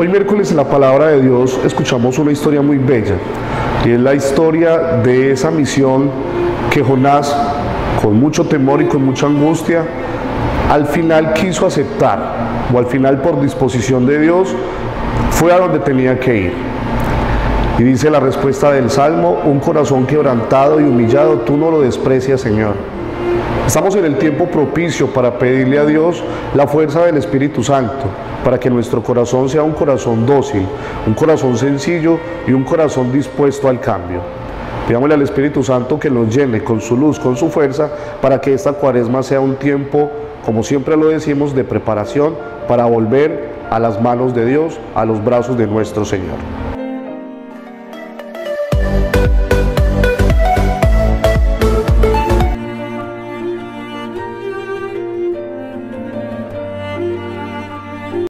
Hoy miércoles en la palabra de Dios escuchamos una historia muy bella, y es la historia de esa misión que Jonás, con mucho temor y con mucha angustia, al final quiso aceptar, o al final por disposición de Dios, fue a donde tenía que ir. Y dice la respuesta del Salmo: un corazón quebrantado y humillado, tú no lo desprecias, Señor. Estamos en el tiempo propicio para pedirle a Dios la fuerza del Espíritu Santo, para que nuestro corazón sea un corazón dócil, un corazón sencillo y un corazón dispuesto al cambio. Pidámosle al Espíritu Santo que nos llene con su luz, con su fuerza, para que esta Cuaresma sea un tiempo, como siempre lo decimos, de preparación para volver a las manos de Dios, a los brazos de nuestro Señor.